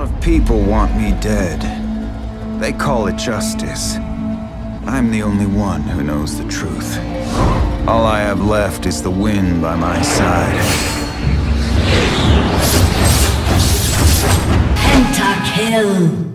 lot of people want me dead. They call it justice. I'm the only one who knows the truth. All I have left is the wind by my side. Pentakill!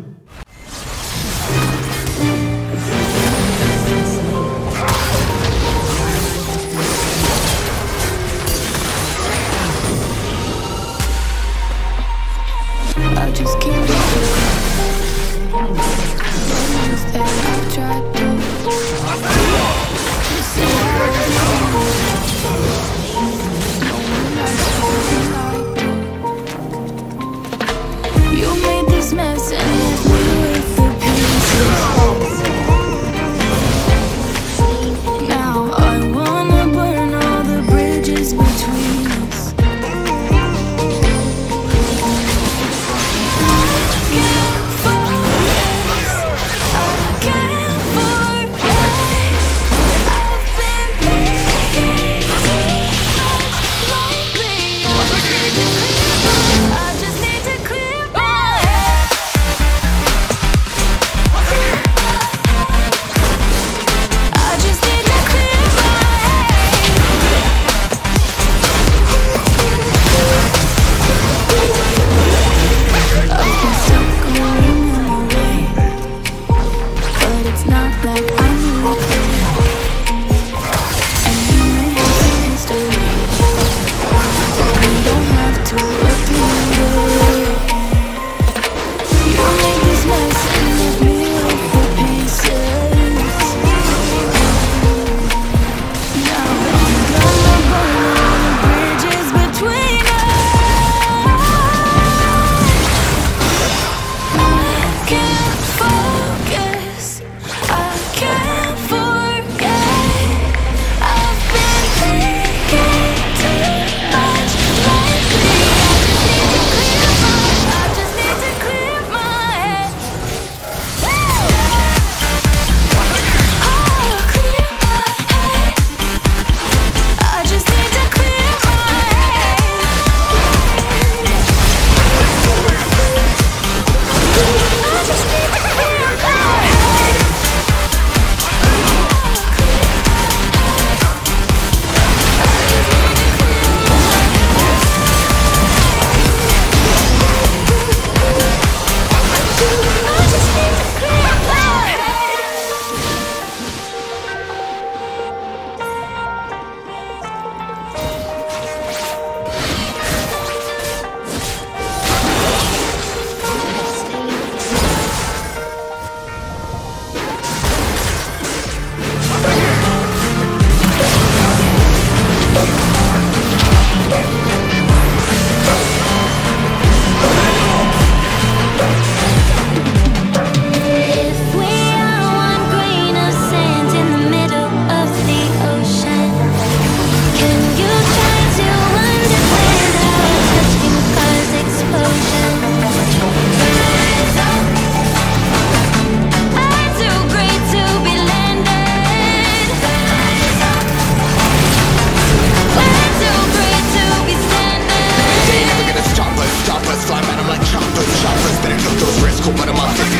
But I'm